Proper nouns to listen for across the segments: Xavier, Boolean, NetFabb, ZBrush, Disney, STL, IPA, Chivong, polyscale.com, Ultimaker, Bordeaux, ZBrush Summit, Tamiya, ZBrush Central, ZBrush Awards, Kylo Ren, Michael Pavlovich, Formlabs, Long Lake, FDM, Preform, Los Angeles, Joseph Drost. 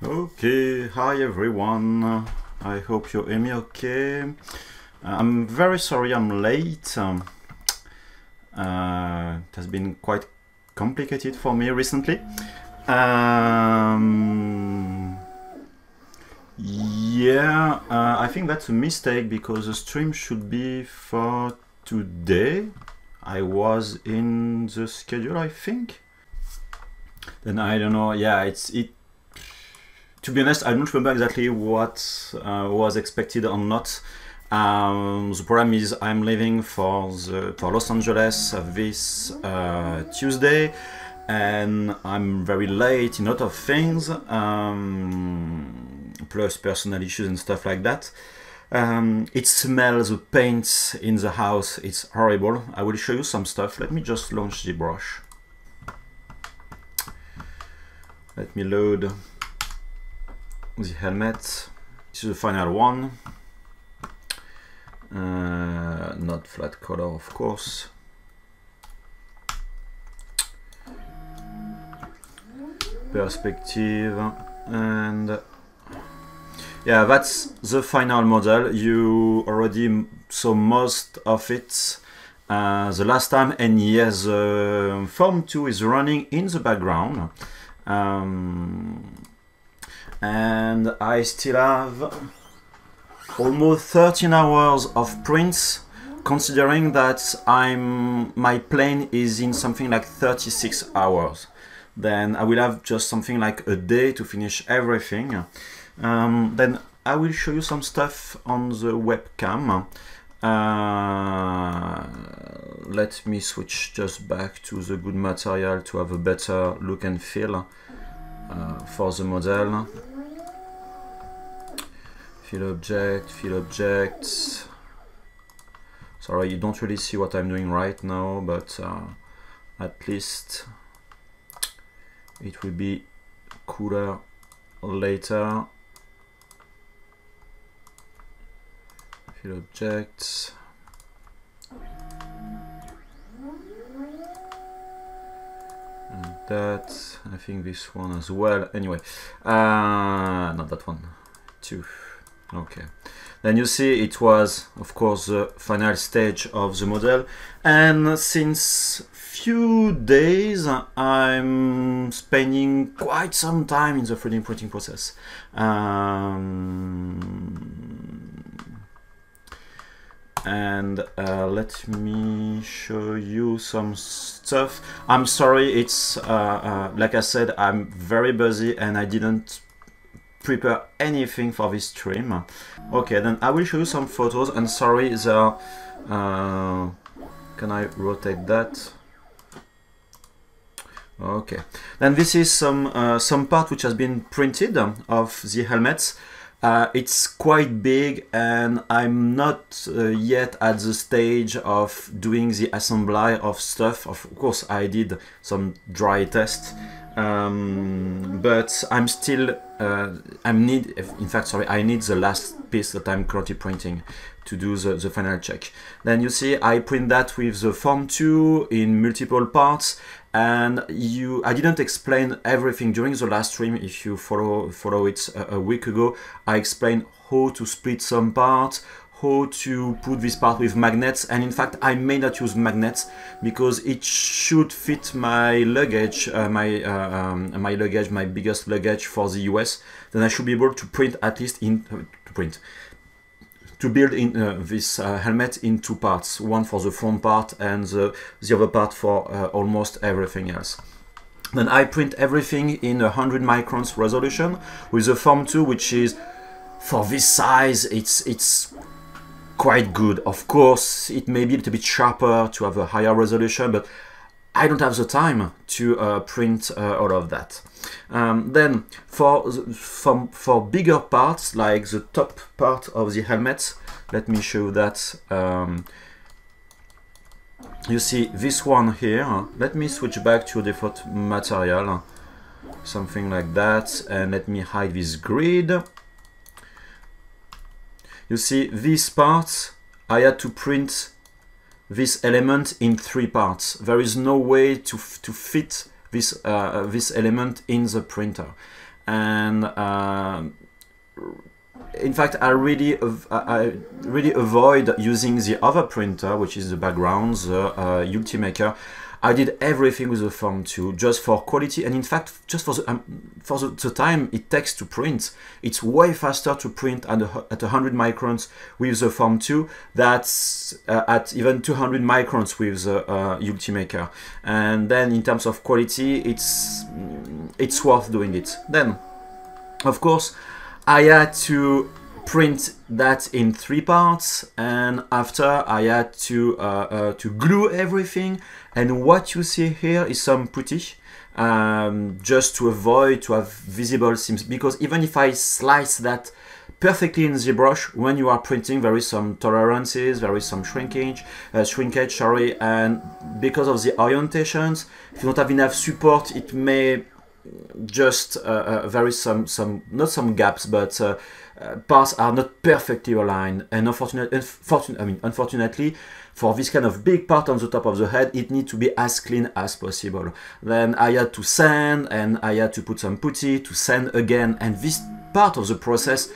Okay, hi everyone, I hope you hear me okay. I'm very sorry I'm late. It has been quite complicated for me recently. I think that's a mistake because the stream should be for today. I was in the schedule, I think. Then I don't know, yeah, it. To be honest, I don't remember exactly what was expected or not. The problem is I'm leaving for Los Angeles this Tuesday, and I'm very late in a lot of things, plus personal issues and stuff like that. It smells the paint in the house, it's horrible. I will show you some stuff. Let me just launch ZBrush. Let me load the helmet. This is the final one. Not flat color, of course. Perspective, and yeah, that's the final model. You already saw most of it the last time, and yes, Form 2 is running in the background. And I still have almost 13 hours of prints, considering that my plane is in something like 36 hours. Then I will have just something like a day to finish everything. Then I will show you some stuff on the webcam. Let me switch just back to the good material to have a better look and feel. For the model, fill object. Sorry, you don't really see what I'm doing right now, but at least it will be cooler later. Fill object. And that, I think this one as well. Anyway, not that one, two. Okay. Then you see it was, of course, the final stage of the model. And since few days, I'm spending quite some time in the 3D printing process. Let me show you some stuff. I'm sorry, it's like I said, I'm very busy and I didn't prepare anything for this stream. Okay, then I will show you some photos, and sorry, can I rotate that? Okay, then this is some part which has been printed of the helmets. It's quite big, and I'm not yet at the stage of doing the assembly of stuff. Of course, I did some dry tests, but I'm still I need the last piece that I'm currently printing to do the final check. Then you see I print that with the Form 2 in multiple parts. And I didn't explain everything during the last stream. If you follow it a week ago, I explained how to split some parts, how to put this part with magnets, and in fact I may not use magnets because it should fit my luggage, my biggest luggage for the US. Then I should be able to print at least to build this helmet in two parts, one for the front part and the other part for almost everything else. Then I print everything in 100 microns resolution with the Form 2, which is, for this size, it's quite good. Of course, it may be a little bit sharper to have a higher resolution, but I don't have the time to print all of that. Then for bigger parts, like the top part of the helmet, let me show that. You see this one here. Let me switch back to default material, something like that, and let me hide this grid. You see these parts, I had to print this element in three parts. There is no way to fit this element in the printer, and in fact, I really avoid using the other printer, which is the background, the Ultimaker. I did everything with the Form 2 just for quality, and in fact, just for the time it takes to print. It's way faster to print at 100 microns with the Form 2 that's at even 200 microns with the Ultimaker. And then in terms of quality, it's worth doing it. Then, of course, I had to print that in 3 parts, and after I had to glue everything. And what you see here is some putty, just to avoid to have visible seams, because even if I slice that perfectly in ZBrush, when you are printing, there is some tolerances, there is some shrinkage, and because of the orientations, if you don't have enough support, it may just there is some not some gaps, but parts are not perfectly aligned, and unfortunately, for this kind of big part on the top of the head, it needs to be as clean as possible. Then I had to sand, and I had to put some putty to sand again, and this part of the process,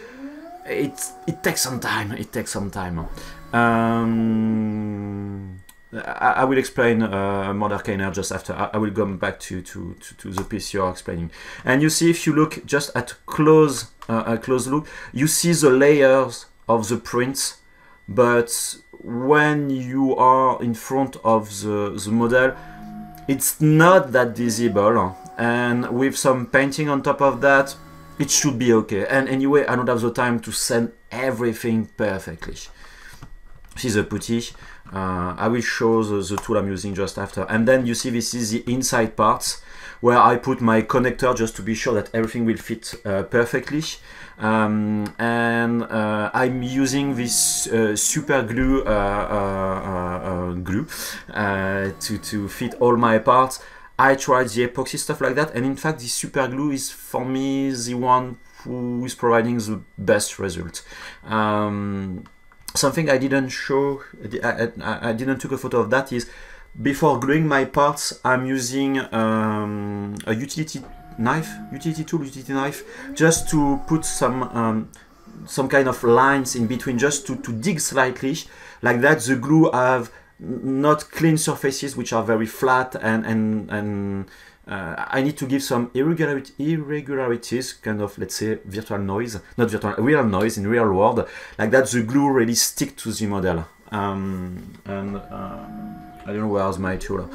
it takes some time. It takes some time. I will explain Modderkainer just after. I will come back to the piece you are explaining. And you see, if you look just at a close look, you see the layers of the prints, but when you are in front of the model, it's not that visible, and with some painting on top of that, it should be okay. And anyway, I don't have the time to sand everything perfectly. She's a putty. I will show the tool I'm using just after. And then you see this is the inside parts where I put my connector just to be sure that everything will fit perfectly. I'm using this super glue to fit all my parts. I tried the epoxy stuff like that, and in fact the super glue is for me the one who is providing the best result. Something I didn't show, I didn't take a photo of that, is before gluing my parts, I'm using a utility knife, just to put some kind of lines in between, just to dig slightly. Like that, the glue have not clean surfaces, which are very flat, and I need to give some irregularities, kind of, let's say, virtual noise, not virtual, real noise in real world, like that the glue really stick to the model. I don't know where's my tool.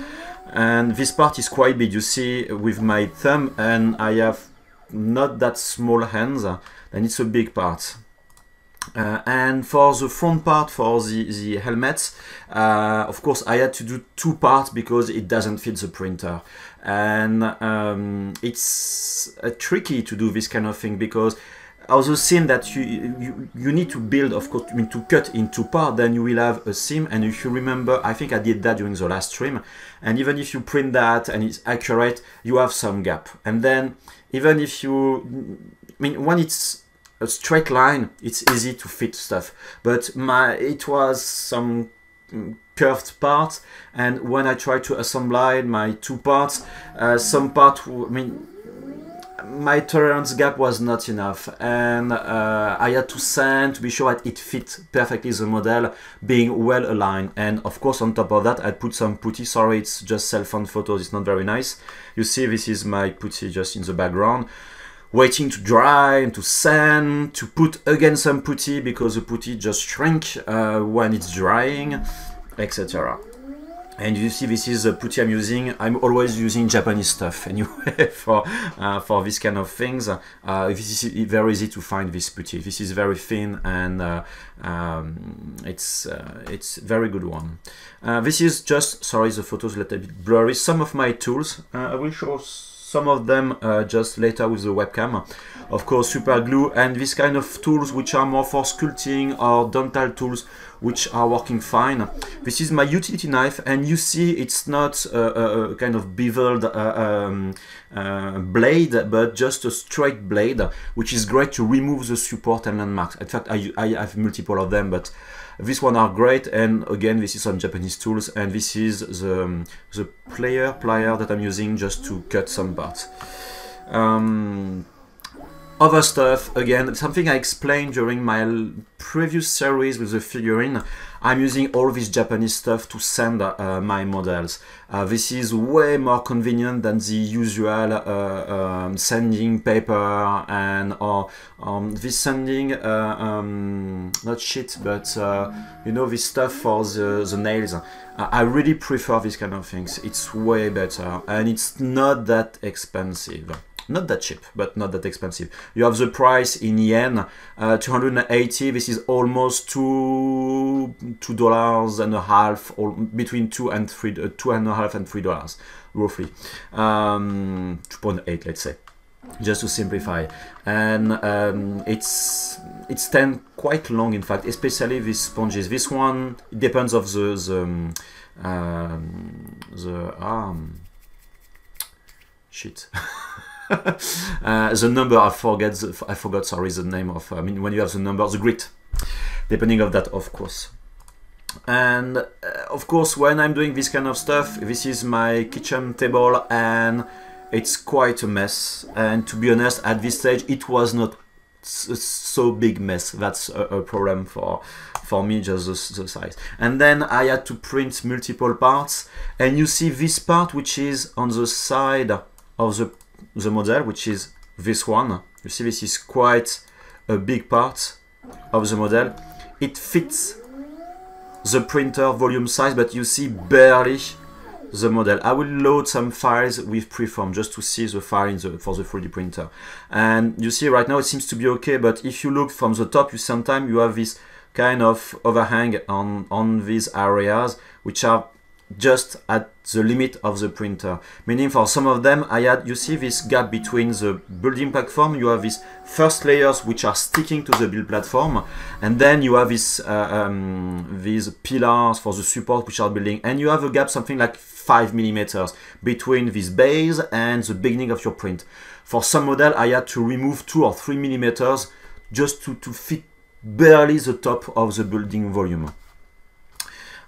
And this part is quite big, you see, with my thumb, and I have not that small hands, and it's a big part. And for the front part, for the helmets, of course I had to do 2 parts because it doesn't fit the printer. And it's tricky to do this kind of thing, because also seam that you need to build, of course, I mean, to cut in 2 parts, then you will have a seam. And if you remember, I think I did that during the last stream, and even if you print that and it's accurate, you have some gap. And then even if you, I mean, when it's a straight line, it's easy to fit stuff, but it was some curved parts, and when I tried to assemble my 2 parts, some part, I mean, my tolerance gap was not enough, and I had to sand to be sure that it fit perfectly the model, being well aligned. And of course on top of that I put some putty. Sorry, it's just cell phone photos, it's not very nice. You see, this is my putty just in the background, waiting to dry, and to sand, to put again some putty, because the putty just shrink when it's drying, etc. And you see, this is the putty I'm using. I'm always using Japanese stuff anyway for this kind of things. This is very easy to find, this putty. This is very thin, and it's very good one. This is just, sorry, the photos a little bit blurry. Some of my tools, I will show some of them just later with the webcam. Of course, super glue and this kind of tools which are more for sculpting, or dental tools which are working fine. This is my utility knife, and you see it's not a kind of beveled blade, but just a straight blade, which is great to remove the support and landmarks. In fact, I have multiple of them, but this one are great. And again, this is some Japanese tools, and this is the plier that I'm using just to cut some parts. other stuff. Again, something I explained during my previous series with the figurine. I'm using all this Japanese stuff to send my models. This is way more convenient than the usual sending paper and or this sending, not shit, but you know, this stuff for the nails. I really prefer this kind of things. It's way better and it's not that expensive. Not that cheap, but not that expensive. You have the price in yen, 280. This is almost $2.50, or between $2.50 and $3, roughly. 2.8, let's say, just to simplify. And it's taken quite long, in fact, especially these sponges. This one depends of the the number, I forgot, sorry, the name of, I mean, when you have the number, the grit, depending on that, of course. And of course, when I'm doing this kind of stuff, this is my kitchen table and it's quite a mess. And to be honest, at this stage, it was not so big mess. That's a problem for me, just the size. And then I had to print multiple parts. And you see this part, which is on the side of the model, which is this one. You see, this is quite a big part of the model. It fits the printer volume size, but you see barely the model. I will load some files with Preform just to see the file in for the 3D printer. And you see right now it seems to be okay, but if you look from the top, you sometimes you have this kind of overhang on these areas, which are just at the limit of the printer. Meaning for some of them, I had, you see this gap between the building platform, you have these first layers which are sticking to the build platform, and then you have this, these pillars for the support which are building, and you have a gap something like 5 millimeters between this base and the beginning of your print. For some model, I had to remove 2 or 3 millimeters just to fit barely the top of the building volume.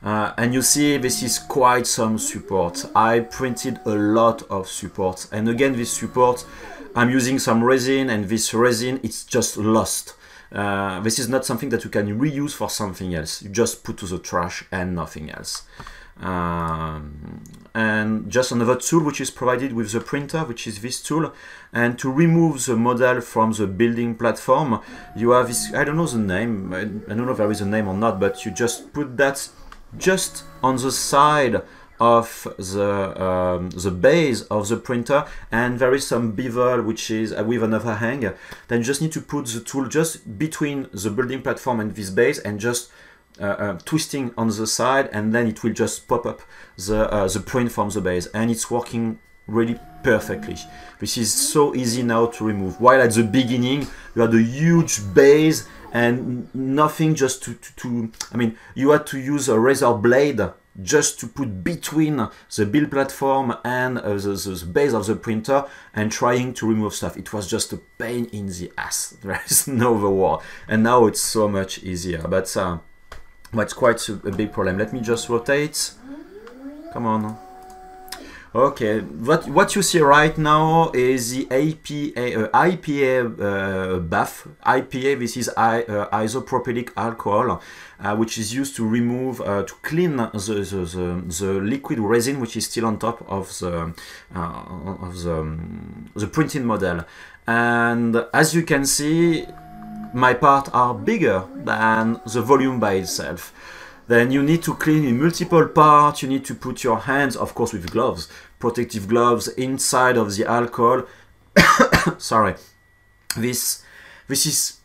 And you see, this is quite some support. I printed a lot of supports, and again, this support, I'm using some resin, and this resin, it's just lost. This is not something that you can reuse for something else. You just put to the trash and nothing else. And just another tool which is provided with the printer, which is this tool. And to remove the model from the building platform, you have this, I don't know the name, I don't know if there is a name or not, but you just put that just on the side of the base of the printer, and there is some bevel which is with another hang. Then you just need to put the tool just between the building platform and this base, and just twisting on the side, and then it will just pop up the print from the base, and it's working really perfectly. This is so easy now to remove, while at the beginning you had a huge base and nothing, just to I mean, you had to use a razor blade just to put between the build platform and the base of the printer, and trying to remove stuff. It was just a pain in the ass. There is no other word. And now it's so much easier, but it's quite a big problem. Let me just rotate. Come on. Okay, what you see right now is the IPA bath. IPA, this is isopropylic alcohol, which is used to remove, to clean the liquid resin which is still on top of the printing model. And as you can see, my parts are bigger than the volume by itself. Then you need to clean in multiple parts. You need to put your hands, of course, with gloves, protective gloves, inside of the alcohol. Sorry, this is,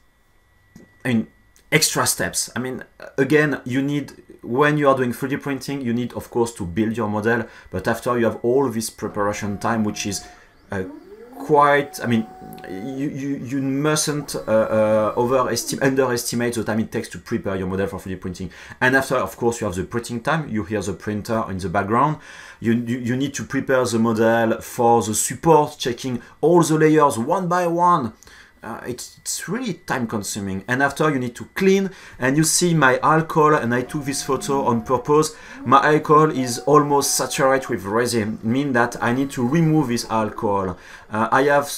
I mean, extra steps. I mean, again, you need, when you are doing 3D printing, you need, of course, to build your model. But after you have all this preparation time, which is quite, I mean, you mustn't underestimate the time it takes to prepare your model for 3D printing. And after, of course, you have the printing time. You hear the printer in the background. You need to prepare the model for the support, checking all the layers one by one. it's really time consuming, and after you need to clean. And you see my alcohol, and I took this photo on purpose. My alcohol is almost saturated with resin, mean that I need to remove this alcohol. I have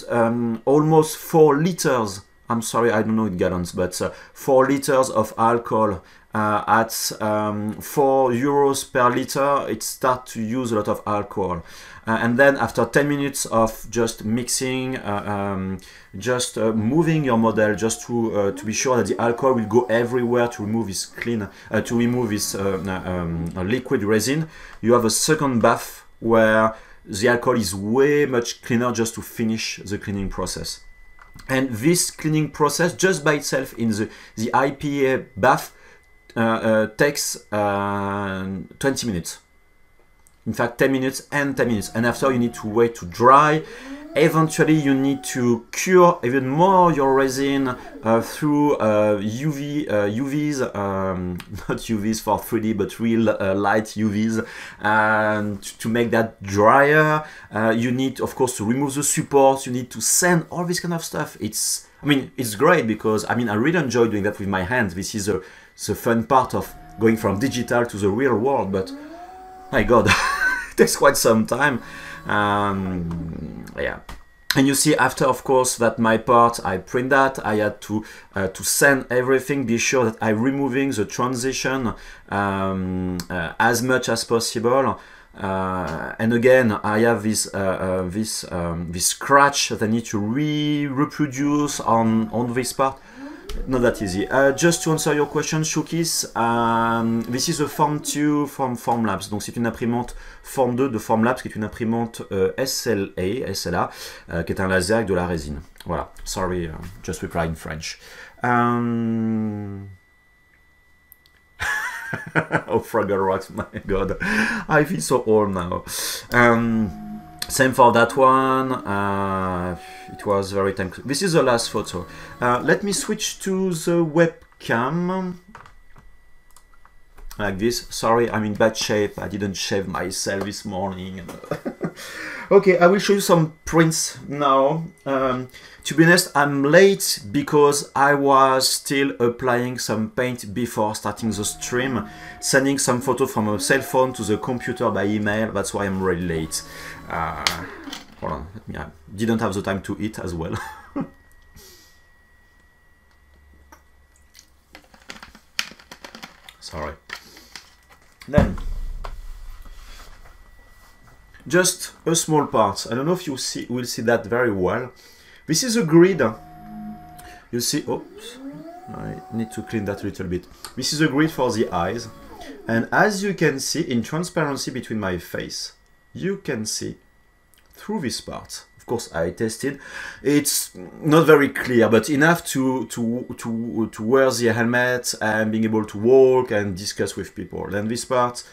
almost 4 liters, I'm sorry, I don't know in gallons, but 4 liters of alcohol at €4 per liter. It starts to use a lot of alcohol. And then after 10 minutes of just mixing, moving your model, just to be sure that the alcohol will go everywhere to remove this liquid resin, you have a second bath where the alcohol is way much cleaner, just to finish the cleaning process. And this cleaning process just by itself in the IPA bath takes 20 minutes. In fact, 10 minutes and 10 minutes. And after, you need to wait to dry. Eventually, you need to cure even more your resin through UVs, not UVs for 3D, but real light UVs, and to make that drier. You need, of course, to remove the supports. You need to sand, all this kind of stuff. It's, I mean, it's great because, I mean, I really enjoy doing that with my hands. This is the fun part of going from digital to the real world, but my God, it takes quite some time. Yeah, and you see after, of course, that my part, I print that, I had to send everything, be sure that I'm removing the transition as much as possible. And again, I have this this scratch that I need to reproduce on this part. Not that easy. Just to answer your question, Shukis, this is a Form 2 from Formlabs. Donc c'est une imprimante Form 2 de Formlabs, qui est une imprimante SLA, qui est un laser avec de la résine. Voilà. Sorry, just reply in French. Oh, Fraggle Rocks, my God. I feel so old now. Same for that one. It was very time. This is the last photo. Let me switch to the webcam. Like this. Sorry, I'm in bad shape. I didn't shave myself this morning. Okay, I will show you some prints now. To be honest, I'm late because I was still applying some paint before starting the stream, sending some photo from a cell phone to the computer by email. That's why I'm really late. Hold on, I didn't have the time to eat as well. Sorry. Then, just a small part. I don't know if you will see that very well. This is a grid. You see, oops, I need to clean that a little bit. This is a grid for the eyes. And as you can see, in transparency between my face, you can see through this part. Of course, I tested. It's not very clear, but enough to wear the helmet and being able to walk and discuss with people. Then this part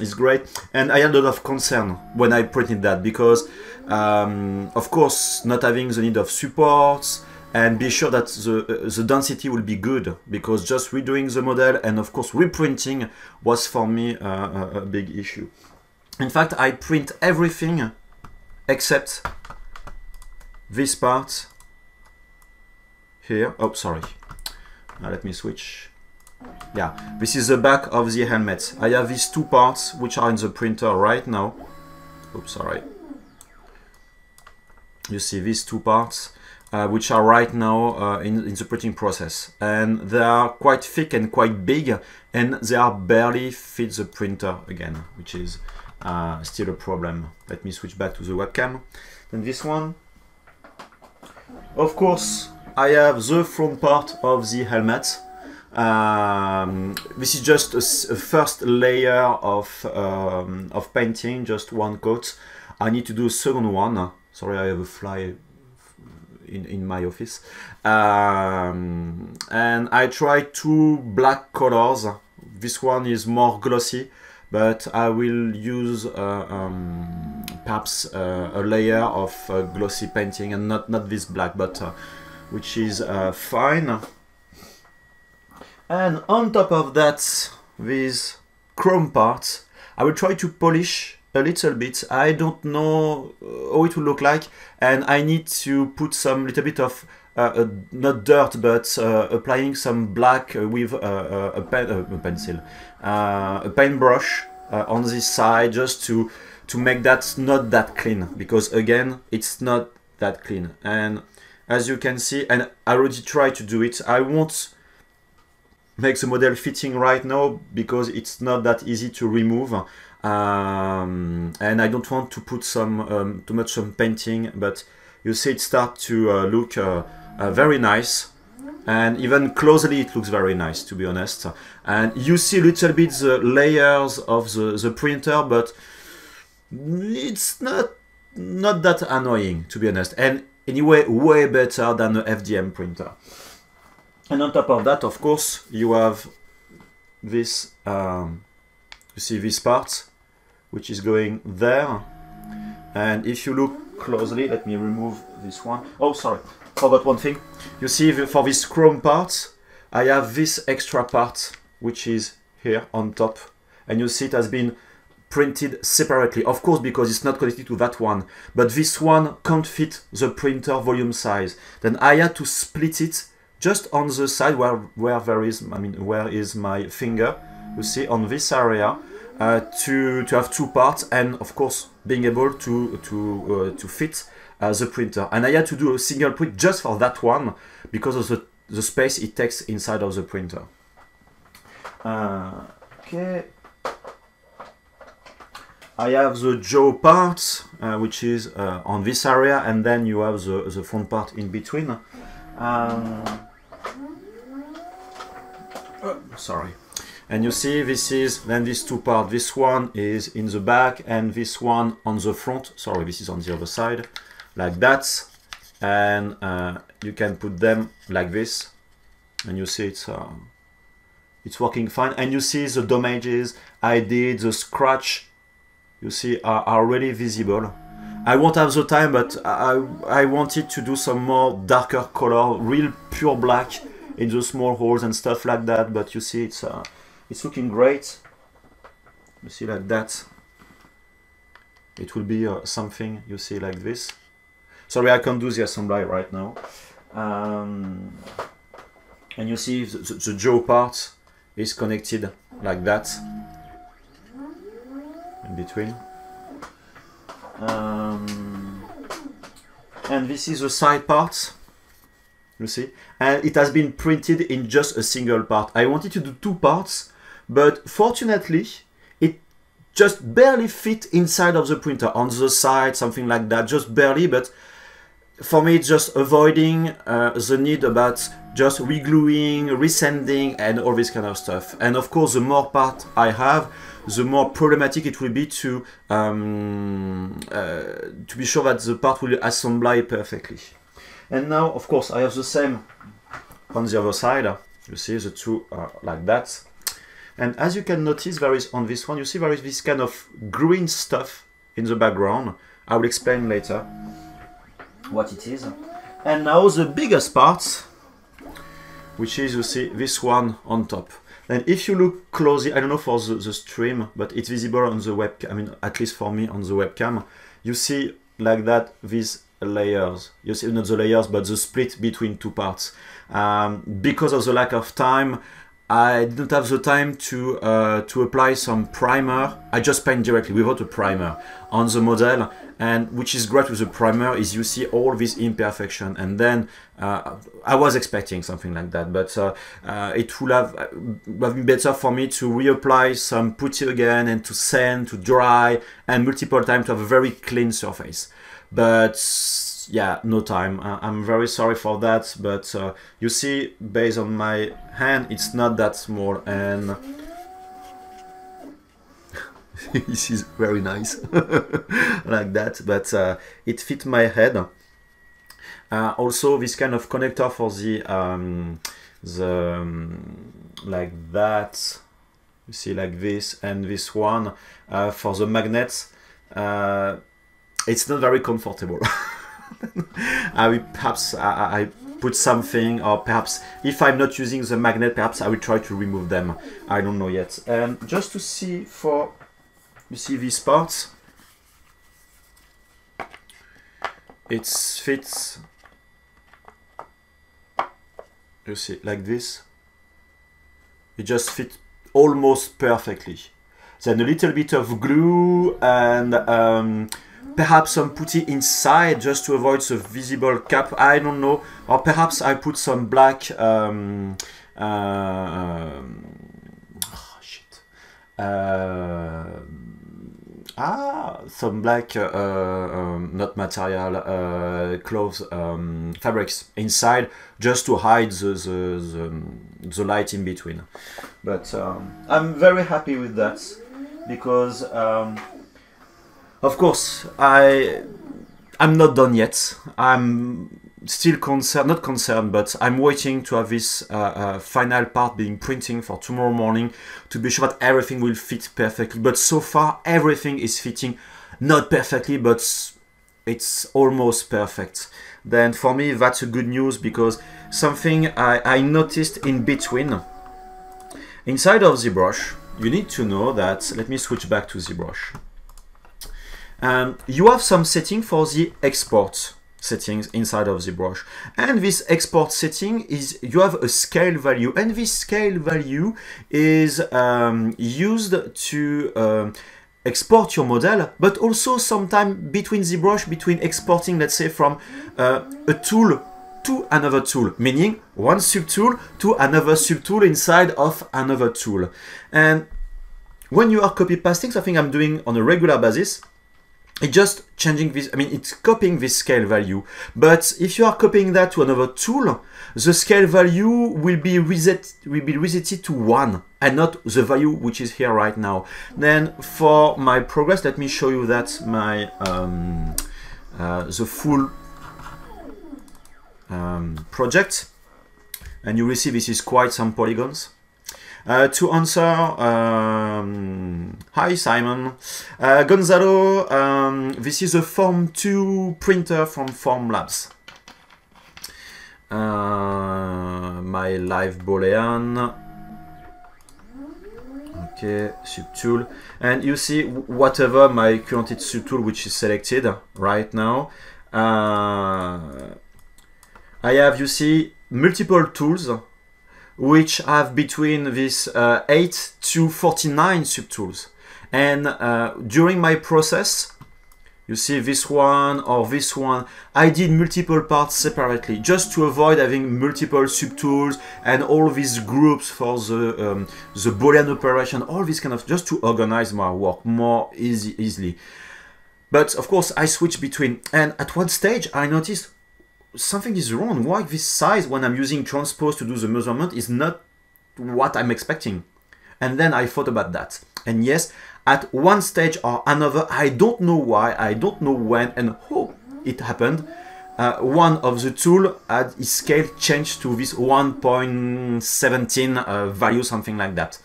is great, and I had a lot of concern when I printed that because, of course, not having the need of supports and be sure that the density will be good, because just redoing the model and of course reprinting was for me a big issue. In fact, I print everything except this part here. Oh, sorry. Let me switch. Yeah, this is the back of the helmet. I have these two parts which are in the printer right now. Oops, sorry. You see these two parts which are right now in the printing process. And they are quite thick and quite big, and they are barely fit the printer again, which is still a problem. Let me switch back to the webcam. Then this one. Of course, I have the front part of the helmet. This is just a first layer of painting, just one coat. I need to do a second one. Sorry, I have a fly in my office. And I tried 2 black colors. This one is more glossy, but I will use perhaps a layer of glossy painting, and not this black, but which is fine. And on top of that, these chrome parts, I will try to polish a little bit. I don't know how it will look like, and I need to put some little bit of not dirt, but applying some black with a paintbrush on this side, just to make that not that clean, because again, it's not that clean. And as you can see, and I already tried to do it, I won't make the model fitting right now because it's not that easy to remove. And I don't want to put some too much on painting, but you see it start to look very nice, and even closely it looks very nice, to be honest. And you see a little bit the layers of the printer, but it's not that annoying, to be honest, and anyway way better than the FDM printer. And on top of that, of course, you have this you see this part which is going there, and if you look closely, let me remove this one. Oh, sorry, forgot one thing. You see, for this chrome part, I have this extra part which is here on top, and you see it has been printed separately, of course, because it's not connected to that one, but this one can't fit the printer volume size. Then I had to split it just on the side where there is, I mean, where is my finger, you see, on this area, to have two parts, and of course being able to fit the printer. And I had to do a single print just for that one because of the space it takes inside of the printer. Okay, I have the jaw part, which is on this area, and then you have the front part in between. Sorry. And you see, this is then these two parts. This one is in the back, and this one on the front. Sorry, this is on the other side, like that. And you can put them like this, and you see it's working fine. And you see the damages I did, the scratch, you see, are really visible. I won't have the time, but I wanted to do some more darker color, real pure black in the small holes and stuff like that. But you see, it's looking great. You see, like that. It will be something, you see, like this. Sorry, I can't do the assembly right now. And you see the jaw part is connected like that in between. And this is the side part, you see, and it has been printed in just a single part. I wanted to do two parts, but fortunately it just barely fit inside of the printer, on the side, something like that, just barely. But for me, just avoiding the need about just re-gluing, resending and all this kind of stuff. And of course, the more part I have, the more problematic it will be to be sure that the part will assemble perfectly. And now, of course, I have the same on the other side. You see, the two are like that. And as you can notice, there is on this one, you see there is this kind of green stuff in the background. I will explain later what it is. And now the biggest part, which is, you see, this one on top. And if you look closely, I don't know for the stream, but it's visible on the webcam, I mean, at least for me on the webcam, you see like that these layers. You see, not the layers, but the split between two parts. Because of the lack of time, I didn't have the time to apply some primer. I just paint directly without a primer on the model, and which is great with the primer is you see all this imperfection. And then I was expecting something like that, but it would have been better for me to reapply some putty again and to sand, to dry, and multiple times to have a very clean surface. But yeah, no time. I'm very sorry for that, but you see, based on my hand, it's not that small, and this is very nice, like that, but it fit my head. Also, this kind of connector for like that, you see, like this, and this one for the magnets, it's not very comfortable. I will perhaps I put something, or perhaps if I'm not using the magnet, perhaps I will try to remove them. I don't know yet. And just to see for, you see these parts, it fits You see, like this. It just fits almost perfectly. Then a little bit of glue and perhaps some putty inside just to avoid the visible cap. I don't know. Or perhaps I put some black some black not material clothes fabrics inside just to hide the light in between. But I'm very happy with that because of course I'm not done yet. I'm still concerned, not concerned, but I'm waiting to have this final part being printing for tomorrow morning to be sure that everything will fit perfectly. But so far everything is fitting, not perfectly, but it's almost perfect. Then for me that's a good news because something I noticed in between. Inside of ZBrush, you need to know that, let me switch back to ZBrush. You have some setting for the export settings inside of ZBrush, and this export setting is, you have a scale value, and this scale value is used to export your model, but also sometime between ZBrush, between exporting, let's say, from a tool to another tool, meaning one subtool to another subtool inside of another tool. And when you are copy pasting, something I'm doing on a regular basis, it's just changing this, I mean, it's copying this scale value. But if you are copying that to another tool, the scale value will be resetted to 1 and not the value which is here right now. Then for my progress, let me show you that my the full project. And you will see this is quite some polygons. To answer, hi Simon, Gonzalo, this is a Form 2 printer from Formlabs. My live Boolean. Okay, subtool. And you see whatever my current subtool which is selected right now. I have, you see, multiple tools which have between these 8 to 49 subtools. And during my process, you see this one or this one, I did multiple parts separately just to avoid having multiple subtools and all these groups for the Boolean operation, all this kind of, just to organize my work more easily. But of course I switch between, and at one stage I noticed something is wrong. Why this size when I'm using transpose to do the measurement is not what I'm expecting? And then I thought about that. And yes, at one stage or another, I don't know why, I don't know when and how it happened. One of the tool had its scale changed to this 1.17 value, something like that.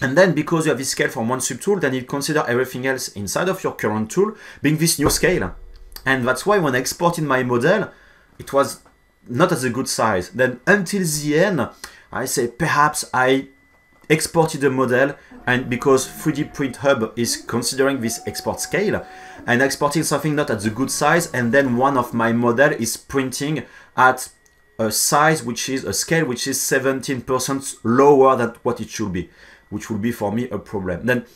And then because you have this scale from one subtool, then you consider everything else inside of your current tool being this new scale. And that's why when I exported my model, it was not as a good size. Then until the end, I say perhaps I exported a model, and because 3D Print Hub is considering this export scale, and exporting something not at the good size, and then one of my model is printing at a size which is, a scale which is 17% lower than what it should be, which would be for me a problem. Then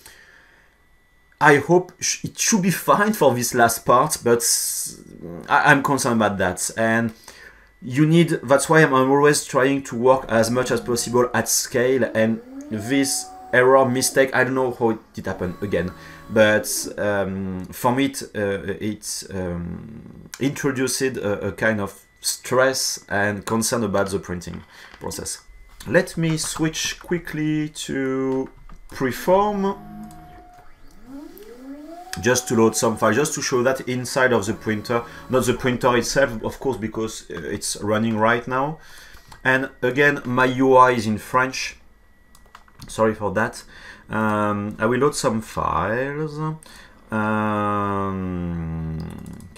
I hope it should be fine for this last part, but I'm concerned about that. And you need, that's why I'm always trying to work as much as possible at scale, and this error, mistake, I don't know how it happened again. But for me, it introduced a kind of stress and concern about the printing process. Let me switch quickly to Preform, just to load some files, just to show that inside of the printer, not the printer itself, of course, because it's running right now. And again, my UI is in French. Sorry for that. I will load some files. Kylo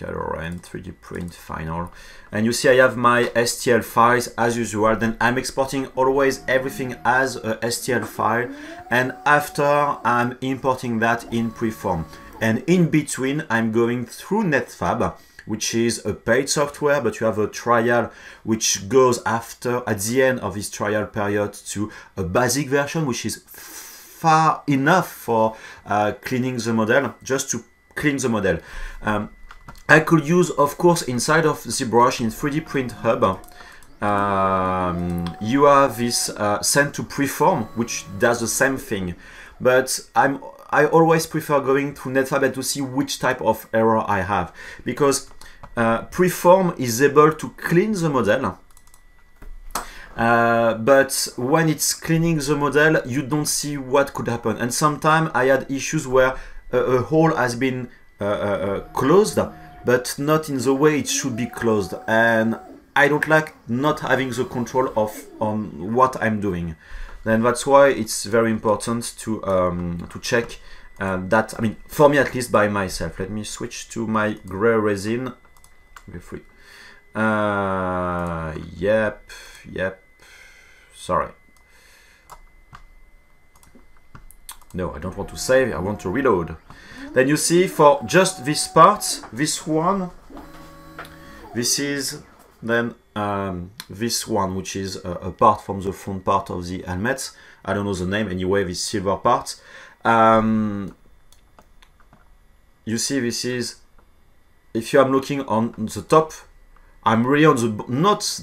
Ren 3D print final. And you see I have my STL files as usual. Then I'm exporting always everything as a STL file. And after, I'm importing that in Preform. And in between, I'm going through NetFabb which is a paid software, but you have a trial which goes after, at the end of this trial period, to a basic version, which is far enough for cleaning the model, just to clean the model. I could use, of course, inside of ZBrush in 3D Print Hub, you have this send to Preform, which does the same thing, but I always prefer going to NetFabb to see which type of error I have, because Preform is able to clean the model, but when it's cleaning the model, you don't see what could happen. And sometimes I had issues where a hole has been closed, but not in the way it should be closed, and I don't like not having the control on what I'm doing. Then that's why it's very important to check that, I mean, for me at least, by myself. Let me switch to my gray resin. Yep, sorry. No, I don't want to save, I want to reload. Then you see for just this part, this one, this is then this one, which is apart from the front part of the helmet. I don't know the name, anyway, this silver part. You see, this is, if you are looking on the top, I'm really on the, not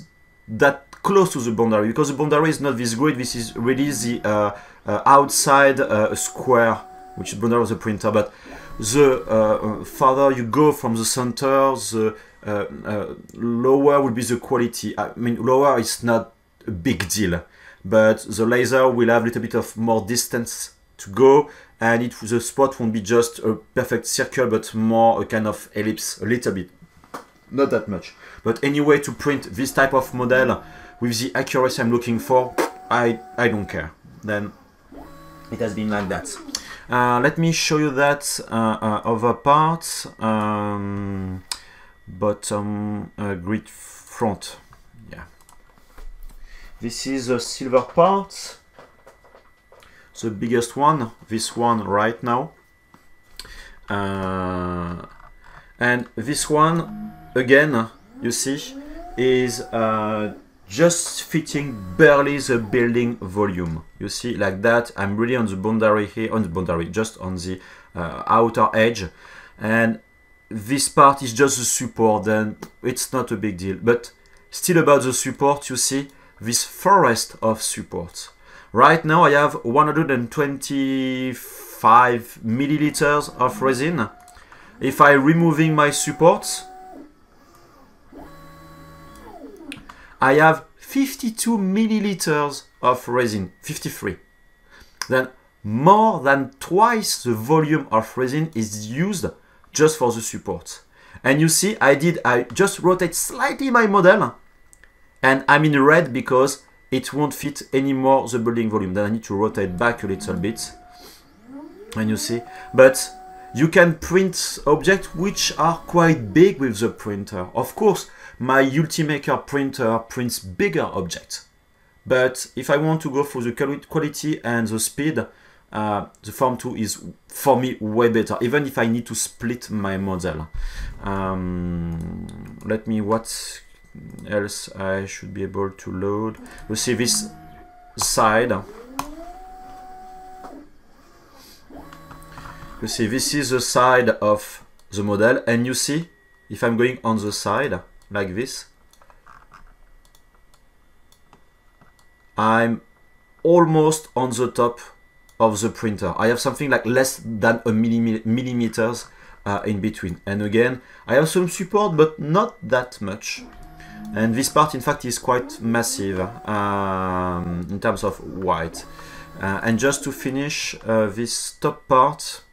that close to the boundary, because the boundary is not this great. This is really the outside square, which is the boundary of the printer, but the farther you go from the center, the lower would be the quality. I mean, lower is not a big deal, but the laser will have a little bit of more distance to go, and it, the spot won't be just a perfect circle, but more a kind of ellipse, a little bit, not that much. But anyway, to print this type of model with the accuracy I'm looking for, I don't care. Then it has been like that. Let me show you that other part. Bottom grid front, yeah. This is a silver part, the biggest one, this one right now. And this one, again, you see, is just fitting barely the building volume. You see, like that, I'm really on the boundary here, on the boundary, just on the outer edge. And this part is just the support, then it's not a big deal. But still about the support, you see this forest of support. Right now I have 125 milliliters of resin. If I'm removing my supports, I have 52 milliliters of resin, 53. Then more than twice the volume of resin is used just for the support. And you see, I just rotate slightly my model, and I'm in red because it won't fit anymore the building volume. Then I need to rotate back a little bit, and you see. But you can print objects which are quite big with the printer. Of course, my Ultimaker printer prints bigger objects, but if I want to go for the quality and the speed, the Form 2 is, for me, way better, even if I need to split my model. Let me, what else I should be able to load. You see this side. You see, this is the side of the model, and you see, if I'm going on the side, like this, I'm almost on the top of the printer. I have something like less than a millimeters in between. And again, I have some support, but not that much. And this part, in fact, is quite massive in terms of white. And just to finish this top part,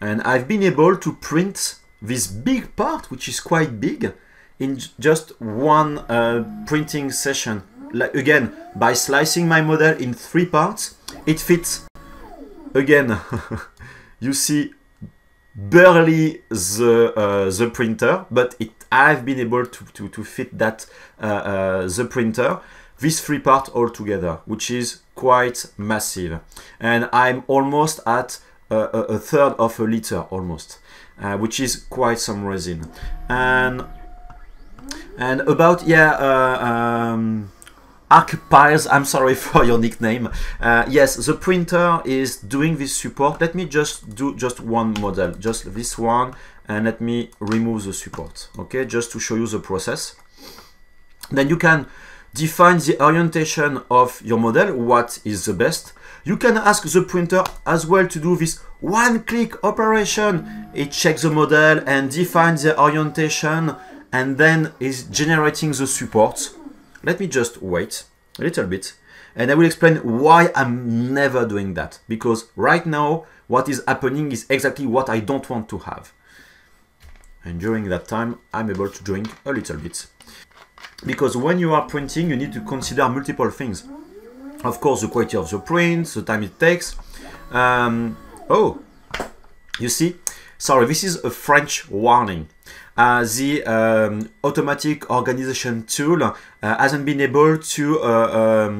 and I've been able to print this big part, which is quite big, in just one printing session. Like, again, by slicing my model in three parts, it fits, again, you see barely the printer, but I've been able to fit that the printer. these three parts all together, which is quite massive. And I'm almost at a third of a liter almost, which is quite some resin. And about, yeah, ArcPiles, I'm sorry for your nickname. Yes, the printer is doing this support. Let me just do just one model, just this one, and let me remove the support, okay, just to show you the process. Then you can define the orientation of your model, what is the best. You can ask the printer as well to do this one-click operation. It checks the model and defines the orientation, and then is generating the support. Let me just wait a little bit, and I will explain why I'm never doing that, because right now what is happening is exactly what I don't want to have. And during that time, I'm able to drink a little bit. Because when you are printing, you need to consider multiple things. Of course, the quality of the print, the time it takes. Oh, you see, sorry, this is a French warning. The automatic organization tool hasn't been able to put the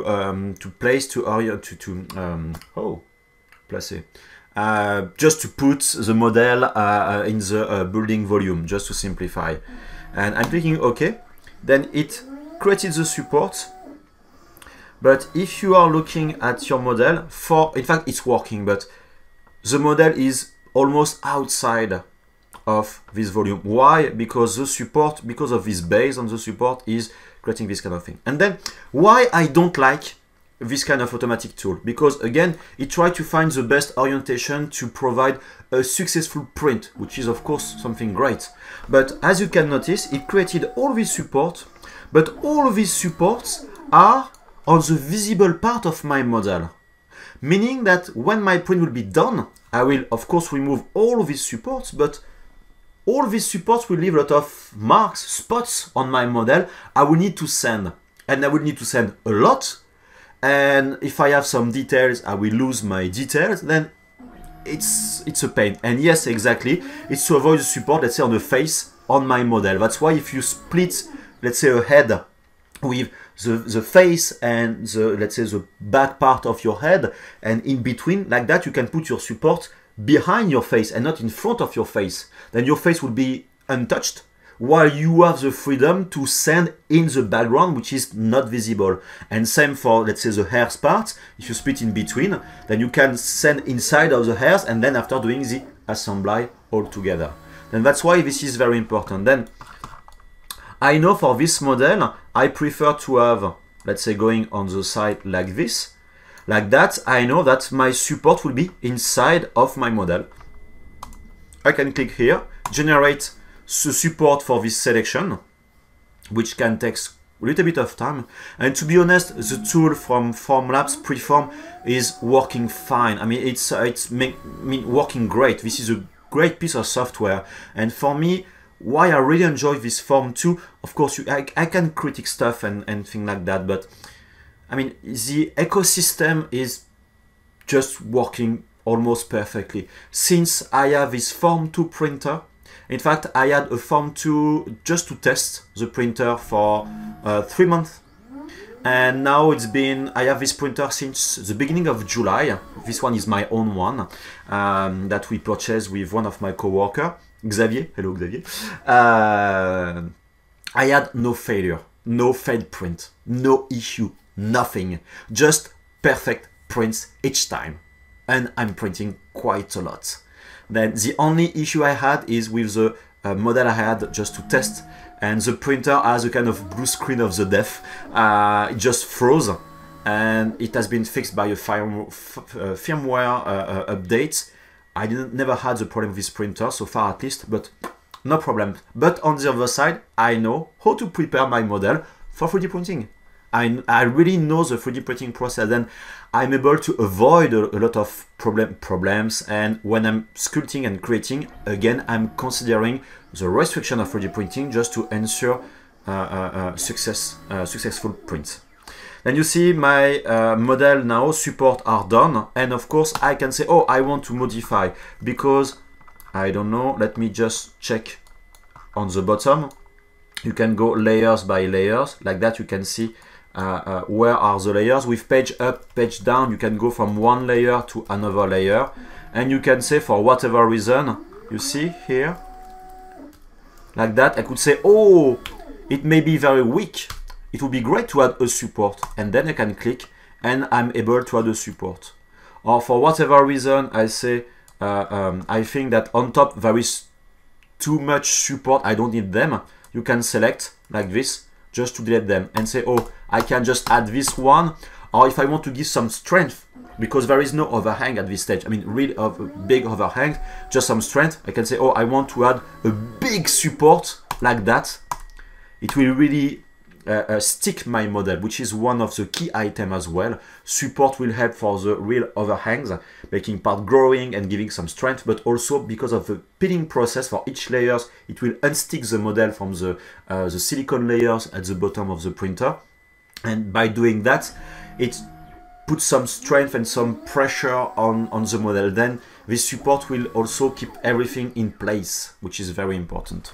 model in the building volume, just to simplify. And I'm clicking OK. Then it created the support. But if you are looking at your model, in fact it's working, but the model is almost outside of this volume. Why? Because the support, because of this base on the support, is creating this kind of thing. And then why I don't like this kind of automatic tool? Because again, it tries to find the best orientation to provide a successful print, which is of course something great. But as you can notice, it created all these supports, but all these supports are on the visible part of my model. Meaning that when my print will be done, I will of course remove all these supports, but all these supports will leave a lot of marks, spots on my model. I will need to sand, and I will need to sand a lot. And if I have some details, I will lose my details, then it's a pain. And yes, exactly, it's to avoid the support, let's say, on the face on my model. That's why if you split, let's say, a head with the face and the, let's say, the back part of your head, and in between, like that, you can put your support behind your face and not in front of your face. Then your face would be untouched, while you have the freedom to sand in the background, which is not visible. And same for, let's say, the hairs part. If you split in between, then you can sand inside of the hairs, and then after doing the assembly all together. Then that's why this is very important. Then I know for this model, I prefer to have, let's say, going on the side like this, like that. I know that my support will be inside of my model. I can click here, generate support for this selection, which can take a little bit of time. And to be honest, the tool from Formlabs, Preform, is working fine. I mean, it's working great. This is a great piece of software. And for me, why I really enjoy this Form 2, of course, I can critique stuff and things like that, but I mean, the ecosystem is just working almost perfectly. Since I have this Form 2 printer, in fact, I had a Form 2 just to test the printer for 3 months. And now it's been, I have this printer since the beginning of July. This one is my own one that we purchased with one of my co-workers, Xavier. Hello, Xavier. I had no failure, no failed print, no issue, nothing. Just perfect prints each time. And I'm printing quite a lot. Then the only issue I had is with the model I had just to test, and the printer has a kind of blue screen of the death. It just froze, and it has been fixed by a firmware update. I never had the problem with this printer so far, at least, but no problem. But on the other side, I know how to prepare my model for 3D printing. I really know the 3D printing process, and I'm able to avoid a lot of problems. And when I'm sculpting and creating, again, I'm considering the restriction of 3D printing just to ensure successful prints. And you see my model now, support are done. And of course, I can say, oh, I want to modify because, I don't know, let me just check on the bottom. You can go layers by layers, like that you can see where are the layers. With page up, page down, you can go from one layer to another layer. And you can say, for whatever reason, you see here, like that, I could say, oh, it may be very weak. It would be great to add a support. And then I can click and I'm able to add a support. Or for whatever reason, I say, I think that on top there is too much support, I don't need them. You can select like this just to delete them and say, oh, I can just add this one. Or if I want to give some strength, because there is no overhang at this stage, I mean, really of a big overhang, just some strength, I can say, oh, I want to add a big support like that. It will really stick my model, which is one of the key items as well. Support will help for the real overhangs, making part growing and giving some strength, but also because of the peeling process for each layers, it will unstick the model from the silicone layers at the bottom of the printer. And by doing that, it puts some strength and some pressure on the model. Then this support will also keep everything in place, which is very important.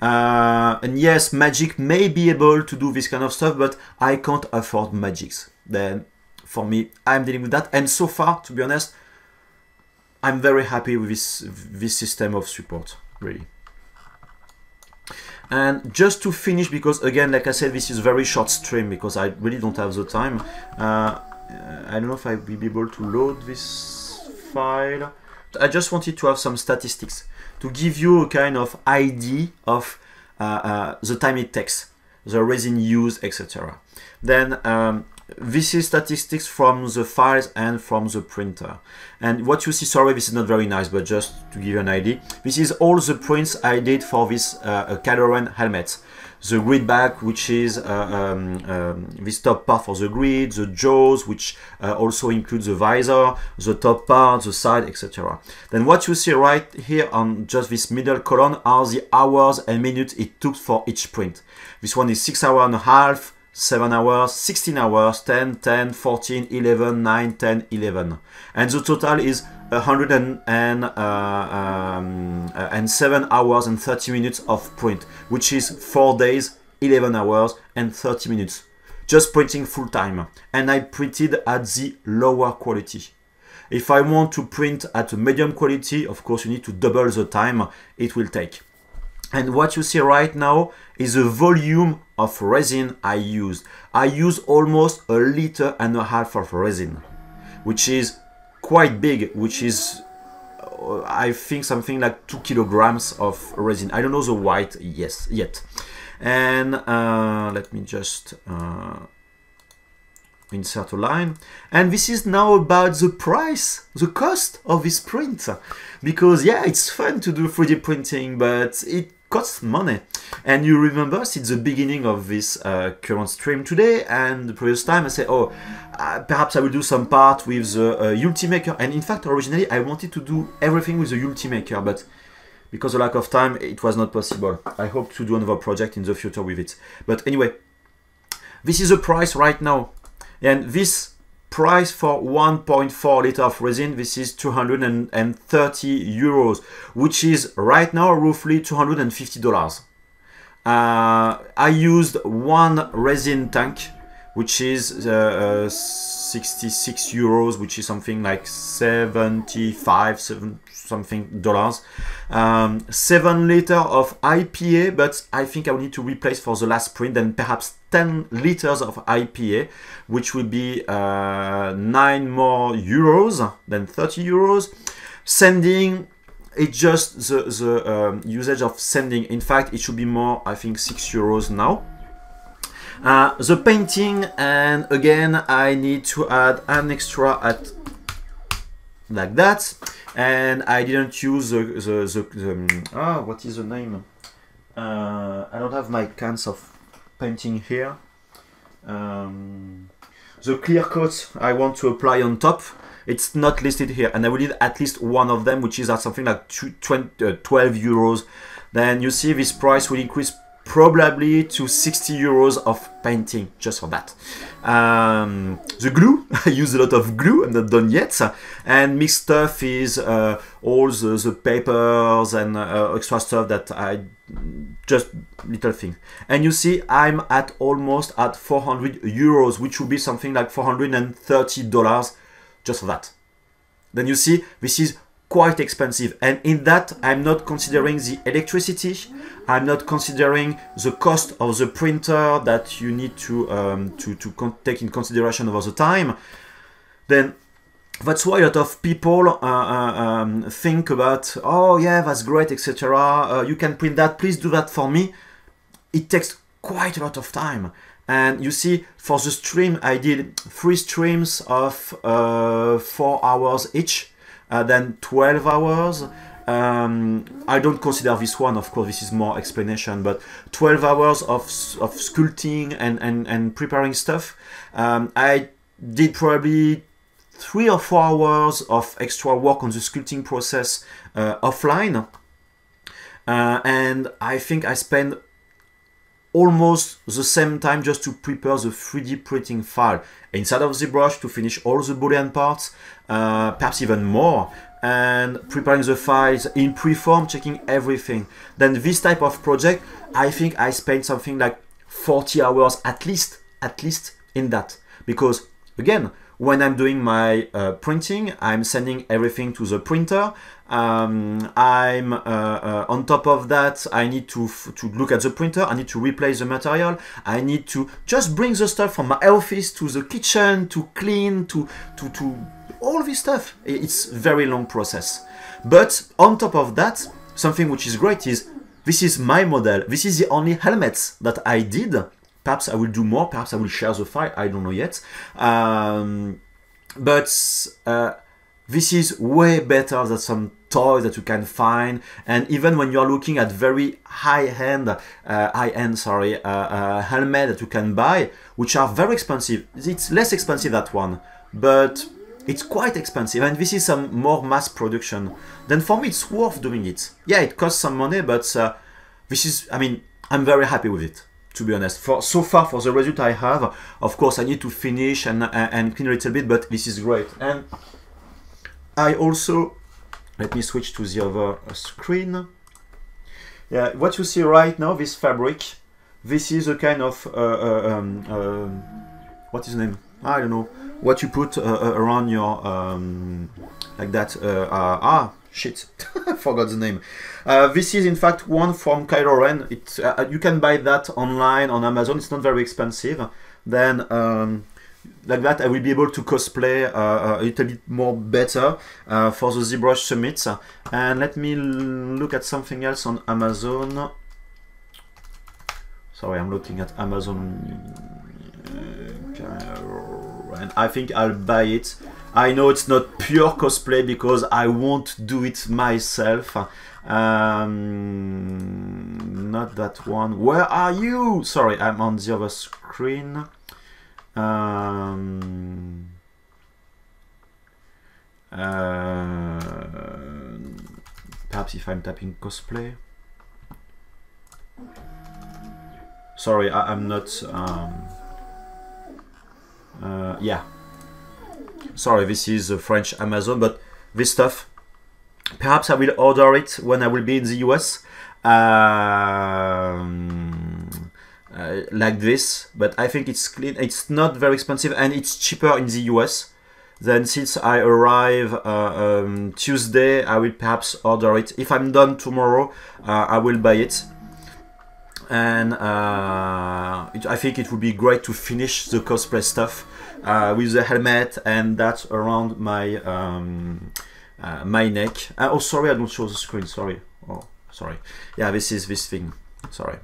And yes, Magic may be able to do this kind of stuff, but I can't afford Magics. Then for me, I'm dealing with that. And so far, to be honest, I'm very happy with this system of support, really. And just to finish, because again, like I said, this is a very short stream because I really don't have the time. I don't know if I will be able to load this file. I just wanted to have some statistics to give you a kind of idea of the time it takes, the resin used, etc. Then this is statistics from the files and from the printer. And what you see, sorry, this is not very nice, but just to give you an idea, this is all the prints I did for this Kylo Ren helmet. The grid back, which is this top part for the grid, the jaws, which also includes the visor, the top part, the side, etc. Then what you see right here on just this middle column are the hours and minutes it took for each print. This one is 6 hours and a half. 7 hours, 16 hours, 10, 10, 14, 11, 9, 10, 11. And the total is 107 hours and 30 minutes of print, which is 4 days, 11 hours and 30 minutes. Just printing full time. And I printed at the lower quality. If I want to print at a medium quality, of course you need to double the time it will take. And what you see right now is the volume of resin I used. I used almost 1.5 liters of resin, which is quite big, which is, I think, something like 2 kilograms of resin. I don't know the weight yet. And let me just insert a line. And this is now about the price, the cost of this print. Because, yeah, it's fun to do 3D printing, but it costs money. And you remember, since the beginning of this current stream today and the previous time, I said, oh, perhaps I will do some part with the Ultimaker. And in fact, originally, I wanted to do everything with the Ultimaker, but because of lack of time, it was not possible. I hope to do another project in the future with it. But anyway, this is the price right now. And this price for 1.4 liter of resin, this is 230 euros, which is right now roughly $250. I used one resin tank, which is 66 euros, which is something like 75 something dollars. 7 liters of IPA, but I think I will need to replace for the last print, and perhaps 10 liters of IPA, which will be 9 more euros than 30 euros. Sanding, it's just the usage of sanding. In fact, it should be more, I think, 6 euros now. The painting, and again, I need to add an extra at like that. And I didn't use the what is the name? I don't have my cans of painting here. The clear coat I want to apply on top, it's not listed here, and I will need at least one of them, which is at something like 12 euros. Then you see this price will increase probably to 60 euros of painting just for that. The glue, I use a lot of glue, I'm not done yet. And mixed stuff is all the papers and extra stuff that I just little thing. And you see, I'm at almost at 400 euros, which would be something like $430 just for that. Then you see, this is quite expensive. And in that, I'm not considering the electricity. I'm not considering the cost of the printer that you need to take in consideration over the time. Then that's why a lot of people think about, oh yeah, that's great, etc. You can print that, please do that for me. It takes quite a lot of time. And you see, for the stream, I did 3 streams of 4 hours each, then 12 hours. I don't consider this one, of course, this is more explanation, but 12 hours of sculpting and preparing stuff. I did probably 3 or 4 hours of extra work on the sculpting process offline, and I think I spent almost the same time just to prepare the 3D printing file inside of ZBrush to finish all the Boolean parts, perhaps even more, and preparing the files in Preform, checking everything. Then this type of project, I think I spent something like 40 hours at least in that, because again, when I'm doing my printing, I'm sending everything to the printer. I'm on top of that, I need to look at the printer, I need to replace the material, I need to just bring the stuff from my office to the kitchen, to clean, to all this stuff. It's a very long process. But on top of that, something which is great is, this is my model, this is the only helmets that I did. Perhaps I will do more, perhaps I will share the file, I don't know yet. But this is way better than some toys that you can find. And even when you're looking at very high-end, helmet that you can buy, which are very expensive. It's less expensive, that one, but it's quite expensive. And this is some more mass production. Then for me, it's worth doing it. Yeah, it costs some money, but this is, I mean, I'm very happy with it, to be honest. For so far, for the result I have, of course I need to finish and clean a little bit, but this is great. And I also, let me switch to the other screen. Yeah, what you see right now, this fabric, this is a kind of what is the name? I don't know. What you put around your like that. Shit, forgot the name. This is in fact one from Kylo Ren. It, you can buy that online on Amazon. It's not very expensive. Then like that, I will be able to cosplay a little bit more better for the ZBrush Summit. And let me look at something else on Amazon. Sorry, I'm looking at Amazon. Kylo Ren. I think I'll buy it. I know it's not pure cosplay because I won't do it myself. Not that one. Where are you? Sorry, I'm on the other screen. Perhaps if I'm tapping cosplay. Sorry, I'm not. Yeah. Sorry, this is French Amazon, but this stuff, perhaps I will order it when I will be in the US, like this, but I think it's clean, it's not very expensive, and it's cheaper in the US. Then since I arrive Tuesday, I will perhaps order it. If I'm done tomorrow, I will buy it. And I think it would be great to finish the cosplay stuff with the helmet and that around my my neck. Oh, sorry, I don't show the screen. Sorry. Oh, sorry. Yeah, this is this thing. Sorry.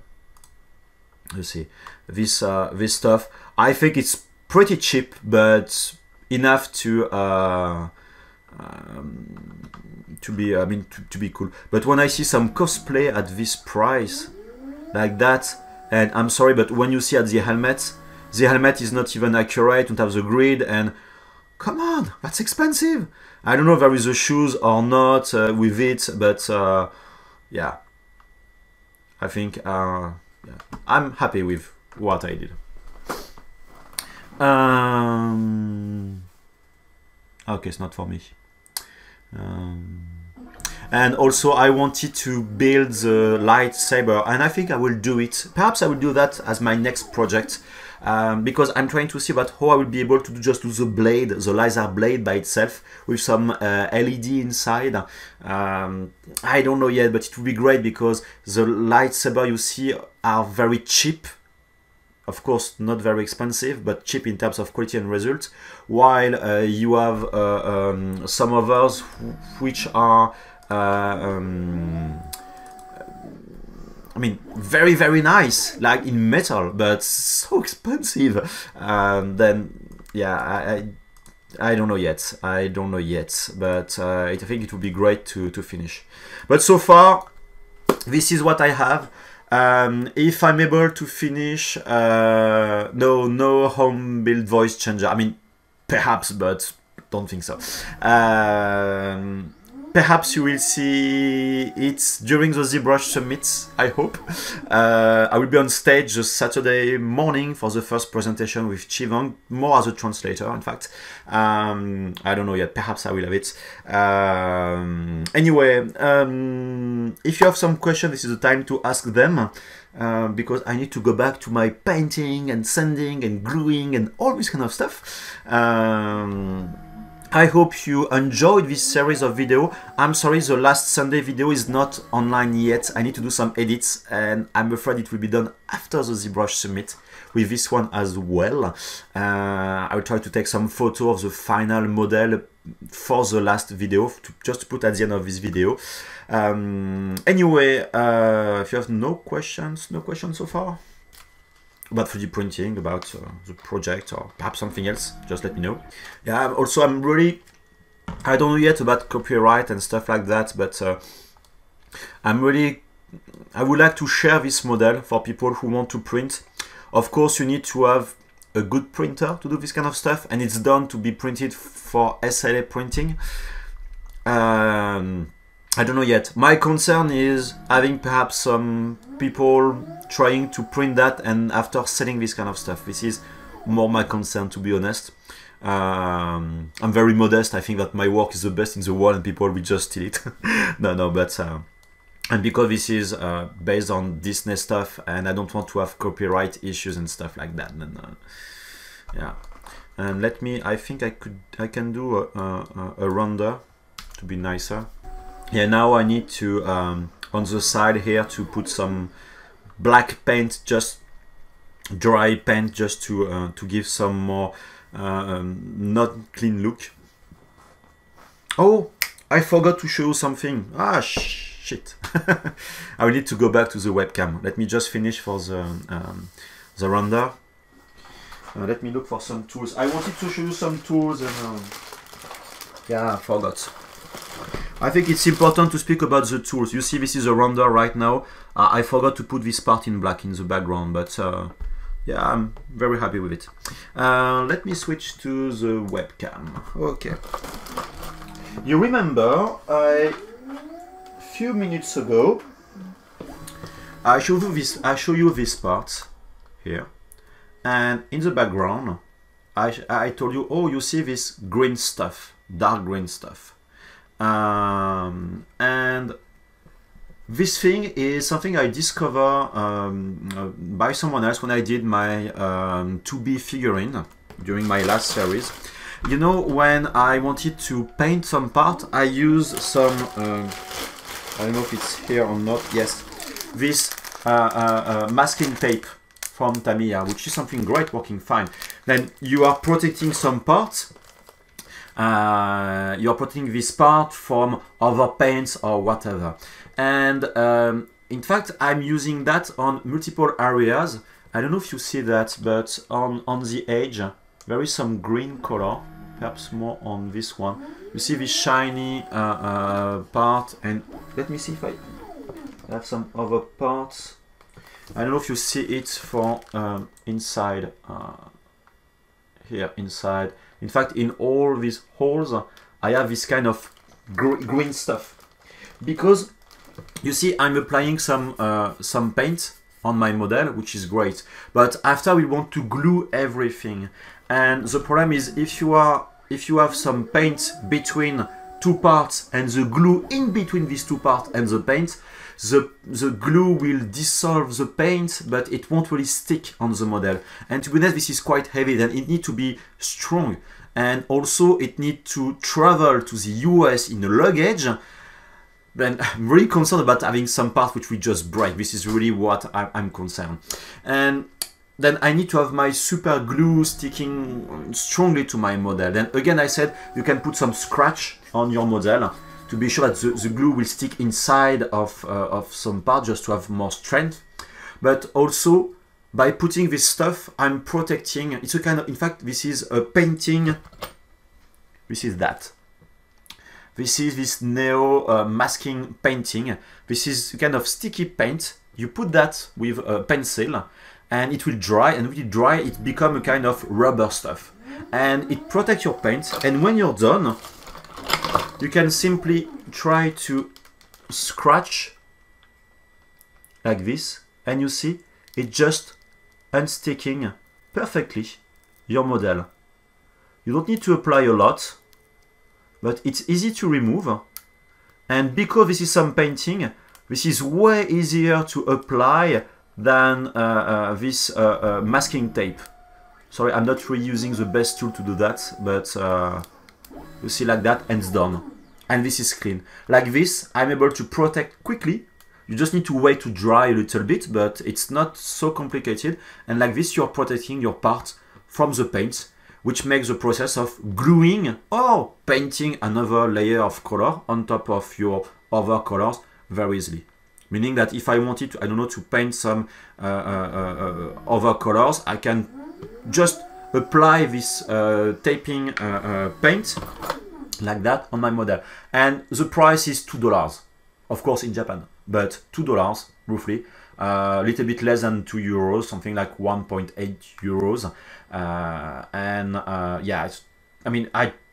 You see, this this stuff. I think it's pretty cheap, but enough to be cool. But when I see some cosplay at this price, like that, and I'm sorry, but when you see at the helmet is not even accurate, don't have the grid, and come on, that's expensive. I don't know if there is a shoes or not with it, but yeah, I think yeah, I'm happy with what I did. Okay, it's not for me. And also I wanted to build the lightsaber, and I think I will do it. Perhaps I will do that as my next project, because I'm trying to see about how I will be able to do the blade, the laser blade by itself with some LED inside. I don't know yet, but it would be great because the lightsaber you see are very cheap. Of course, not very expensive, but cheap in terms of quality and results, while you have some others which are I mean, very, very nice, like in metal, but so expensive. Then, yeah, I don't know yet. I don't know yet, but I think it would be great to finish. But so far, this is what I have. If I'm able to finish, no home build voice changer. I mean, perhaps, but don't think so. Perhaps you will see it during the ZBrush Summit, I hope. I will be on stage this Saturday morning for the first presentation with Chivong, more as a translator, in fact. I don't know yet, perhaps I will have it. Anyway, if you have some questions, this is the time to ask them, because I need to go back to my painting and sanding and gluing and all this kind of stuff. I hope you enjoyed this series of video. I'm sorry, the last Sunday video is not online yet. I need to do some edits, and I'm afraid it will be done after the ZBrush Summit with this one as well. I will try to take some photo of the final model for the last video, just to put at the end of this video. Anyway, if you have no questions so far about 3D printing, about the project, or perhaps something else, just let me know. Yeah, also I'm really, I don't know yet about copyright and stuff like that, but I would like to share this model for people who want to print. Of course, you need to have a good printer to do this kind of stuff, and it's done to be printed for SLA printing. I don't know yet. My concern is having perhaps some people trying to print that and after selling this kind of stuff. This is more my concern, to be honest. I'm very modest. I think that my work is the best in the world and people will just steal it. No, but and because this is based on Disney stuff, and I don't want to have copyright issues and stuff like that. Then, yeah, and let me. I think I can do a render to be nicer. Yeah, now I need to, on the side here, to put some black paint, just dry paint, just to give some more not clean look. Oh, I forgot to show you something. Ah, shit. I will need to go back to the webcam. Let me just finish for the render. Let me look for some tools. I wanted to show you some tools, and yeah, I forgot. I think it's important to speak about the tools. You see, this is a render right now. I forgot to put this part in black in the background, but yeah, I'm very happy with it. Let me switch to the webcam. Okay. You remember, a few minutes ago, I show you this part here, and in the background, I told you, oh, you see this green stuff, dark green stuff. And this thing is something I discovered by someone else when I did my 2B figurine during my last series. You know, when I wanted to paint some part, I used some, I don't know if it's here or not, yes, this masking tape from Tamiya, which is something great, working fine. Then you are protecting some parts. You're protecting this part from other paints or whatever, and in fact I'm using that on multiple areas. I don't know if you see that, but on the edge there is some green color, perhaps more on this one. You see this shiny part, and let me see if I have some other parts. I don't know if you see it for inside here inside. In fact, in all these holes, I have this kind of green stuff. Because, you see, I'm applying some paint on my model, which is great. But after, we want to glue everything. And the problem is, if you have some paint between two parts and the glue in between these two parts and the paint, the glue will dissolve the paint, but it won't really stick on the model. And to be honest, this is quite heavy, then it needs to be strong. And also it needs to travel to the US in a luggage. Then I'm really concerned about having some part which we just break. This is really what I'm concerned. And then I need to have my super glue sticking strongly to my model. Then again, I said you can put some scratch on your model to be sure that the glue will stick inside of some part, just to have more strength. But also by putting this stuff, I'm protecting. It's a kind of, in fact, this is a painting. This is that. This is this neo masking painting. This is kind of sticky paint. You put that with a pencil, and it will dry, and when it dry, it becomes a kind of rubber stuff. And it protects your paint, and when you're done, you can simply try to scratch like this, and you see, it just unsticking perfectly your model. You don't need to apply a lot, but it's easy to remove. And because this is some painting, this is way easier to apply than this masking tape. Sorry, I'm not really using the best tool to do that, but you see like that, and it's done. And this is clean. Like this, I'm able to protect quickly. You just need to wait to dry a little bit, but it's not so complicated. And like this, you're protecting your part from the paint, which makes the process of gluing or painting another layer of color on top of your other colors very easily. Meaning that if I wanted to, I don't know, to paint some other colors, I can just apply this taping paint like that on my model. And the price is $2, of course, in Japan, but $2 roughly, a little bit less than €2, something like 1.8 euros. Yeah, it's, I mean,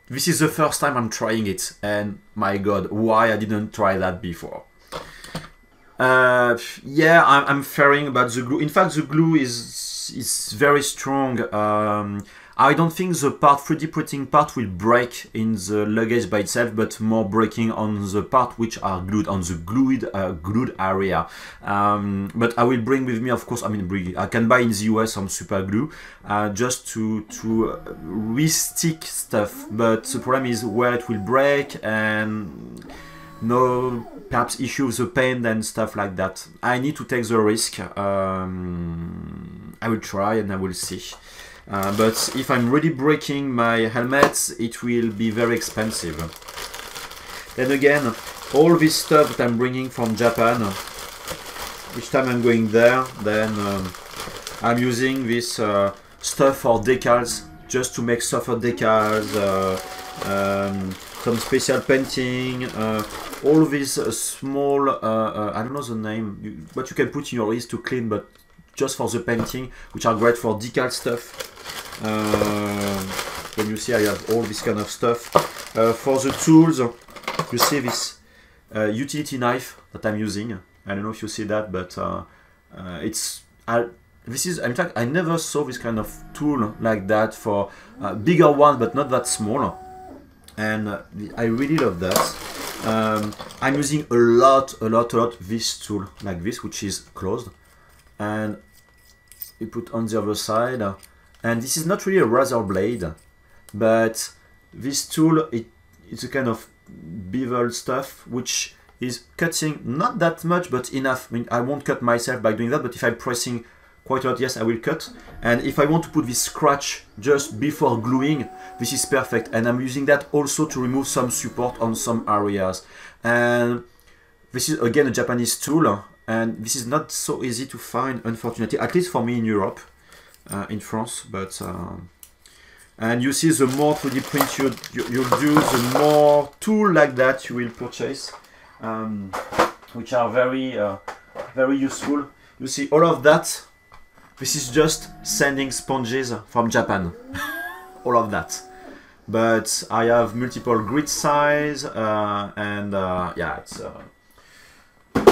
this is the first time I'm trying it, and my God, why I didn't try that before. Yeah, I'm fearing about the glue. In fact, the glue is very strong. I don't think the part 3D printing part will break in the luggage by itself, but more breaking on the part which are glued on the glued area. But I will bring with me, of course. I mean, I can buy in the US some super glue just to re-stick stuff. But the problem is where it will break and no. Perhaps issues the paint and stuff like that. I need to take the risk. I will try and I will see. But if I'm really breaking my helmets, it will be very expensive. Then again, all this stuff that I'm bringing from Japan, each time I'm going there, then I'm using this stuff for decals, just to make stuff for decals, some special painting, all these small, I don't know the name, but you can put in your list to clean, but just for the painting, which are great for decal stuff. And you see I have all this kind of stuff. For the tools, you see this utility knife that I'm using. I don't know if you see that, but it's... this is, in fact, I never saw this kind of tool like that for bigger ones, but not that small. And I really love that. I'm using a lot this tool like this, which is closed, and you put on the other side. And this is not really a razor blade, but this tool, it's a kind of bevel stuff which is cutting not that much, but enough. I mean, I won't cut myself by doing that, but if I'm pressing quite a lot, yes, I will cut. And if I want to put this scratch just before gluing, this is perfect. And I'm using that also to remove some support on some areas. And this is again a Japanese tool, and this is not so easy to find, unfortunately, at least for me in Europe, in France. But and you see, the more 3D print you'll do, the more tool like that you will purchase, which are very very useful. You see all of that. This is just sanding sponges from Japan, all of that. But I have multiple grid size, and yeah, it's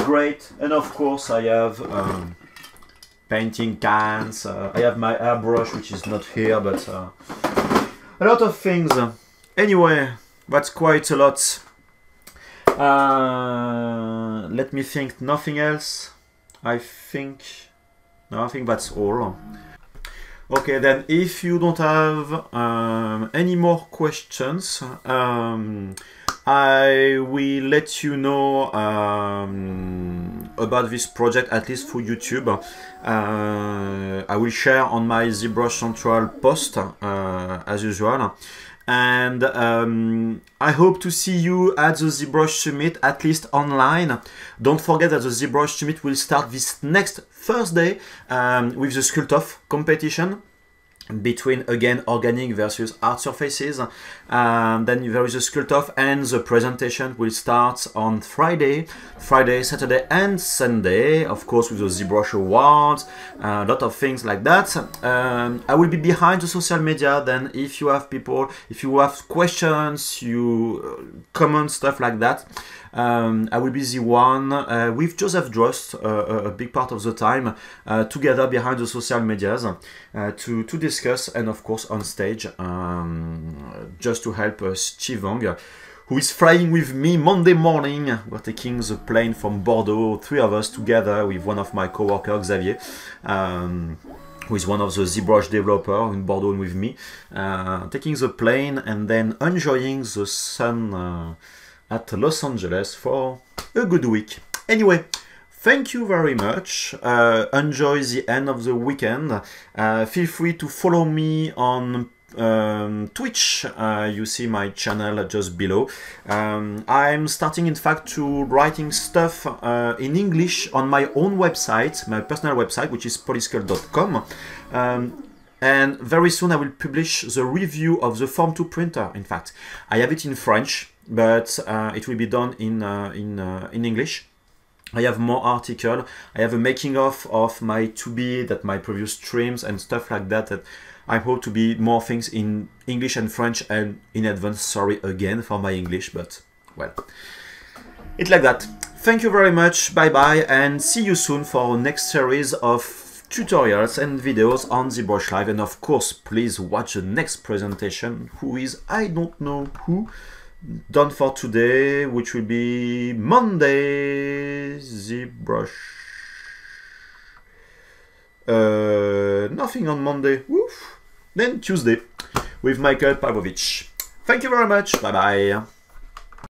great. And of course I have painting cans, I have my airbrush, which is not here, but a lot of things. Anyway, that's quite a lot Let me think, nothing else. I think that's all. Okay, then if you don't have any more questions, I will let you know about this project, at least through YouTube. I will share on my ZBrush Central post as usual. And I hope to see you at the ZBrush Summit, at least online. Don't forget that the ZBrush Summit will start this next Thursday with the sculpt-off competition between, again, organic versus art surfaces. Then there is a sculpt-off, and the presentation will start on Friday, Saturday, and Sunday, of course, with the ZBrush Awards, a lot of things like that. I will be behind the social media, then if you have people, if you have questions, you comment, stuff like that. I will be the one with Joseph Drost a big part of the time, together behind the social medias to discuss, and of course on stage, just to help us Chivong, who is flying with me Monday morning. We're taking the plane from Bordeaux, 3 of us together with one of my co-workers, Xavier, who is one of the ZBrush developers in Bordeaux with me, taking the plane and then enjoying the sun at Los Angeles for a good week. Anyway, thank you very much. Enjoy the end of the weekend. Feel free to follow me on Twitch. You see my channel just below. I'm starting, in fact, to writing stuff in English on my own website, my personal website, which is polyscale.com. And very soon I will publish the review of the Form 2 printer, in fact. I have it in French, but it will be done in English. I have more articles. I have a making of my 2B, that my previous streams and stuff like that. That I hope to be more things in English and French, and in advance, sorry again for my English, but well, it's like that. Thank you very much. Bye bye, and see you soon for our next series of tutorials and videos on ZBrush Live. And of course, please watch the next presentation, who is, I don't know who, done for today, which will be Monday, ZBrush. Nothing on Monday. Woof. Then Tuesday with Michael Pavlovich. Thank you very much. Bye bye.